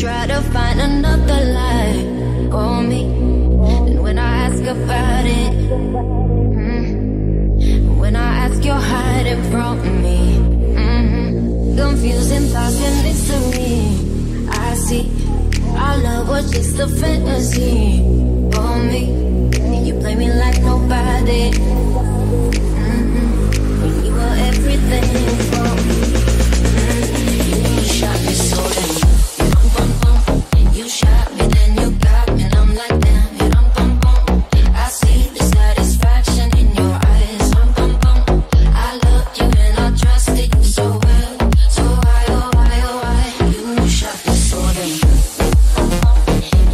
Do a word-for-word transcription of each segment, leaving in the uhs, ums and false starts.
try to find another lie on me. And when I ask about it, mm, when I ask, you're hiding from me. Mm, confusing thoughts and this to me. I see our love was just a fantasy on me. And you play me like nobody. Mm, when you were everything for me. Mm, you shot me so damn. You shot me, then you got me, and I'm like, damn, you don't bum bum. I see the satisfaction in your eyes. I'm bum bum. I love you and I trusted you so well. So why, oh why, oh why? You shot me so damn.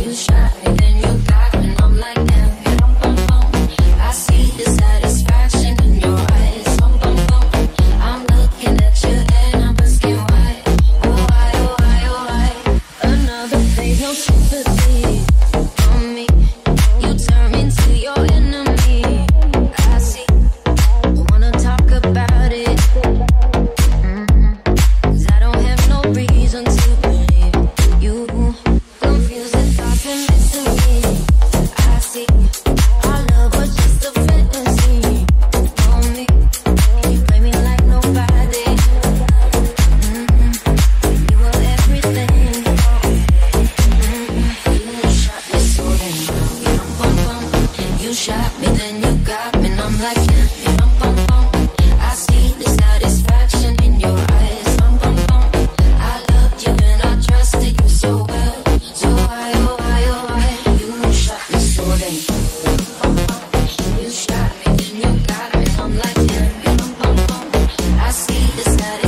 You shot me, then you got me, and I'm like, damn, you don't bum bum. I see the satisfaction in your eyes. I'm bum bum. I'm looking at you and I'm asking why. Oh why, oh why, oh why? Another thing. No sympathy on me. You turn into your enemy. I see. Don't wanna talk about it. Mm-hmm. 'Cause I don't have no reason to believe you. Confusing thoughts and mystery. I see. Our love was just a fantasy on me. You play me like nobody. Mm-hmm. You were everything. You shot me, then you got me, and I'm like, yeah, yeah, bum, bum, bum. I see the satisfaction in your eyes. Bum, bum, bum. I loved you and I trusted you so well. So why, oh why, oh why? You shot me so damn. You shot me, then you got me, and I'm like, yeah, yeah, bum, bum, bum. I see the satisfaction.